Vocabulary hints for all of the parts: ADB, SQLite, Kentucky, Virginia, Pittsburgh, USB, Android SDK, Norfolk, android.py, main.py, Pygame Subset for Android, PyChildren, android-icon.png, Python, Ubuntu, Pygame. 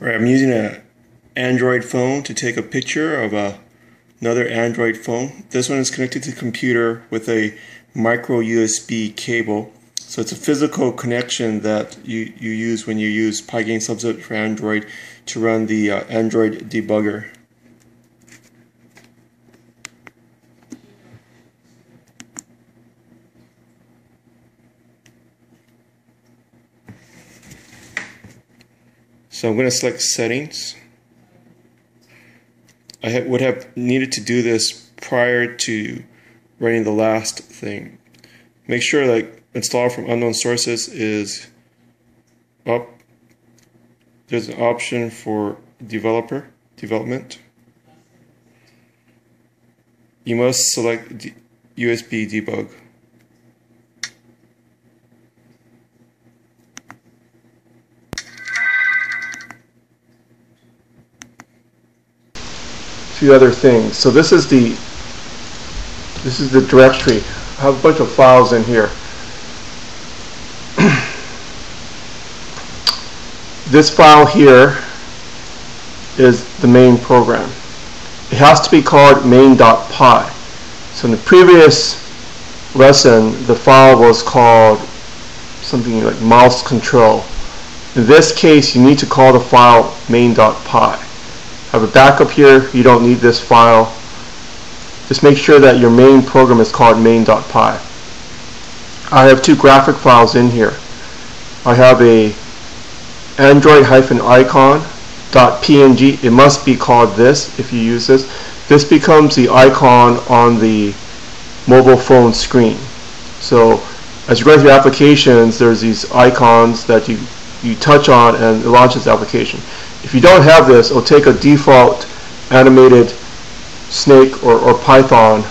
Right, I'm using an Android phone to take a picture of another Android phone. This one is connected to the computer with a micro USB cable. So it's a physical connection that you use when you use Pygame Subset for Android to run the Android debugger. So I'm going to select Settings. I would have needed to do this prior to running the last thing. Make sure like Install from Unknown Sources is up. There's an option for development. You must select USB debug. Other things. So this is the directory. I have a bunch of files in here. This file here is the main program. It has to be called main.py. So in the previous lesson, the file was called something like mouse control. In this case, you need to call the file main.py. I have a backup here. You don't need this file. Just make sure that your main program is called main.py. I have two graphic files in here. I have a android-icon.png. It must be called this if you use this. This becomes the icon on the mobile phone screen. So as you go through applications, there's these icons that you touch on and it launches the application. If you don't have this, it'll take a default animated snake or python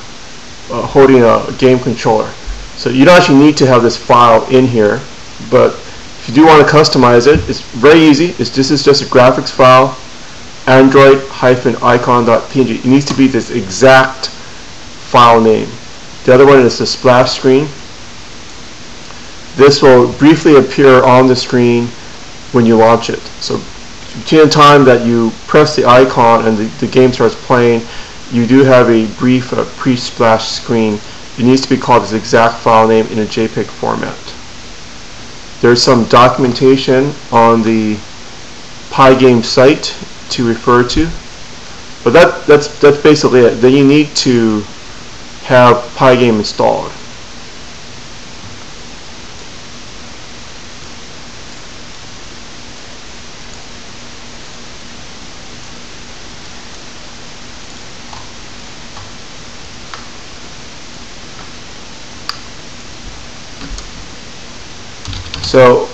holding a game controller. So you don't actually need to have this file in here, but if you do want to customize it, it's very easy. This is just a graphics file, android-icon.png. It needs to be this exact file name. The other one is the splash screen. This will briefly appear on the screen when you launch it. So between the time that you press the icon and the game starts playing, you do have a brief pre-splash screen. It needs to be called this exact file name in a JPEG format. There's some documentation on the Pygame site to refer to, but that's basically it. Then you need to have Pygame installed. So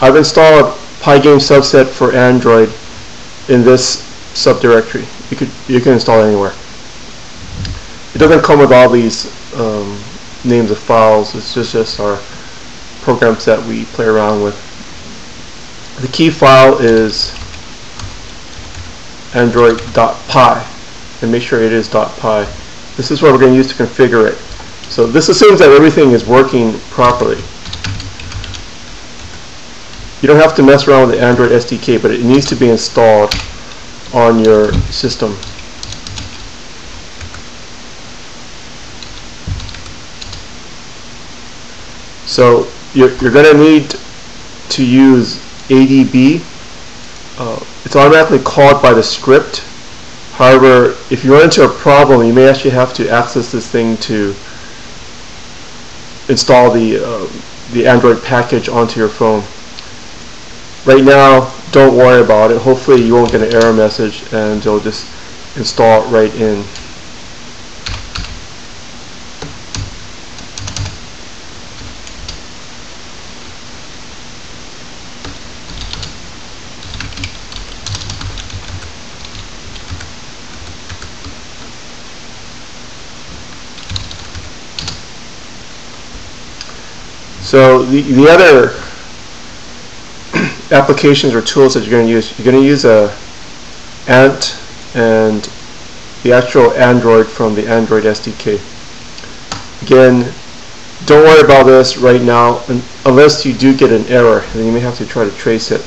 I've installed Pygame Subset for Android in this subdirectory. You can install it anywhere. It doesn't come with all these names of files. It's just our programs that we play around with. The key file is android.py, and make sure it is .py. This is what we're going to use to configure it. So this assumes that everything is working properly. You don't have to mess around with the Android SDK, but it needs to be installed on your system. So you're going to need to use ADB. It's automatically called by the script. However, if you run into a problem, you may actually have to access this thing to install the Android package onto your phone. Right now, don't worry about it. Hopefully you won't get an error message and it'll just install it right in. So the other applications or tools that you're going to use Ant and the actual Android from the Android SDK. Again, don't worry about this right now unless you do get an error, and then you may have to try to trace it.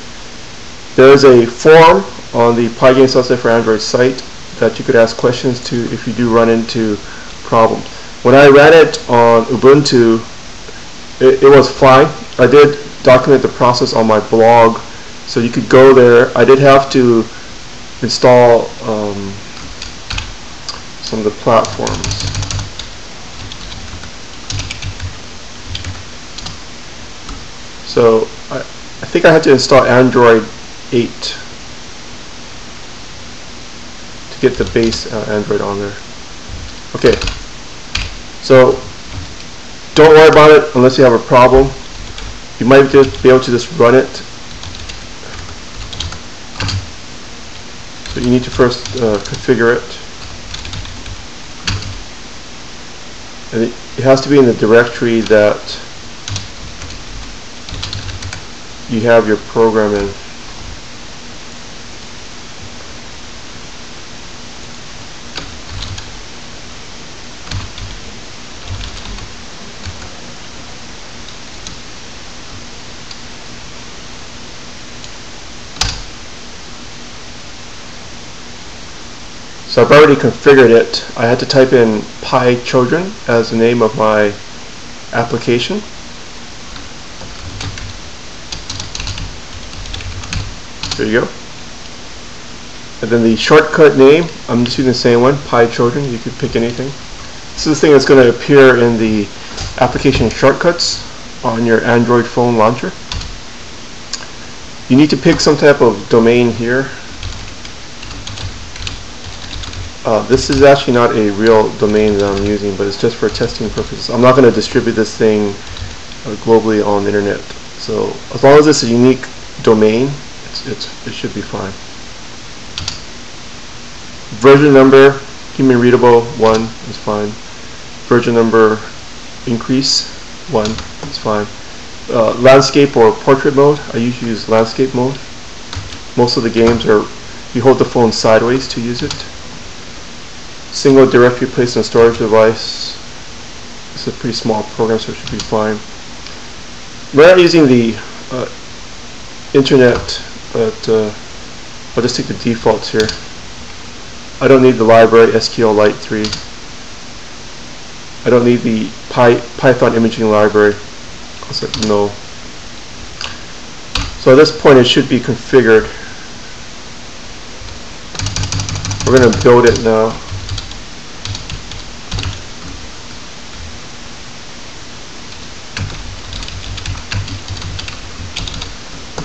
There is a form on the Pygame Subset for Android site that you could ask questions to if you do run into problems. When I ran it on Ubuntu, it was fine. I did document the process on my blog, so you could go there. I did have to install some of the platforms. So I think I had to install Android 8 to get the base Android on there. Okay, so don't worry about it unless you have a problem. You might just be able to just run it. So you need to first configure it. And it has to be in the directory that you have your program in. So I've already configured it. I had to type in PyChildren as the name of my application. There you go. And then the shortcut name, I'm just using the same one, PyChildren. You could pick anything. This is the thing that's going to appear in the application shortcuts on your Android phone launcher. You need to pick some type of domain here. This is actually not a real domain that I'm using, but it's just for testing purposes. I'm not going to distribute this thing globally on the internet. So as long as it's a unique domain, it should be fine. Version number, human readable, 1 is fine. Version number, increase, 1 is fine. Landscape or portrait mode, I usually use landscape mode. Most of the games are, you hold the phone sideways to use it. Single directory placed on storage device. It's a pretty small program, so it should be fine. We're not using the internet, but I'll just take the defaults here. I don't need the library SQLite 3. I don't need the Python imaging library. I'll say no. So at this point, it should be configured. We're going to build it now.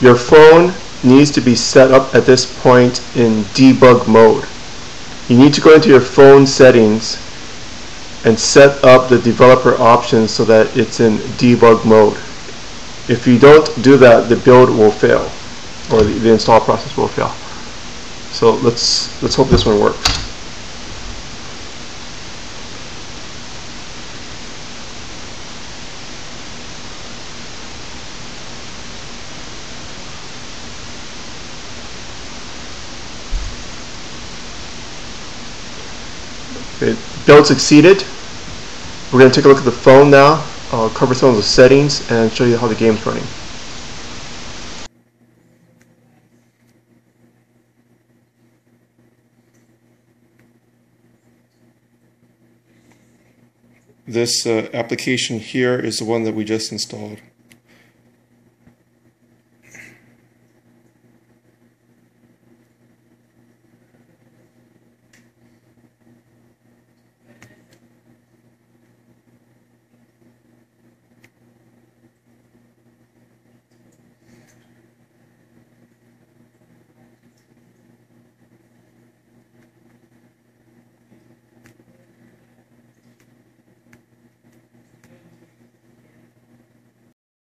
Your phone needs to be set up at this point in debug mode. You need to go into your phone settings and set up the developer options so that it's in debug mode. If you don't do that, the build will fail, or the install process will fail. So let's hope this one works. Build succeeded. We're going to take a look at the phone now. I'll cover some of the settings and show you how the game's running. This application here is the one that we just installed.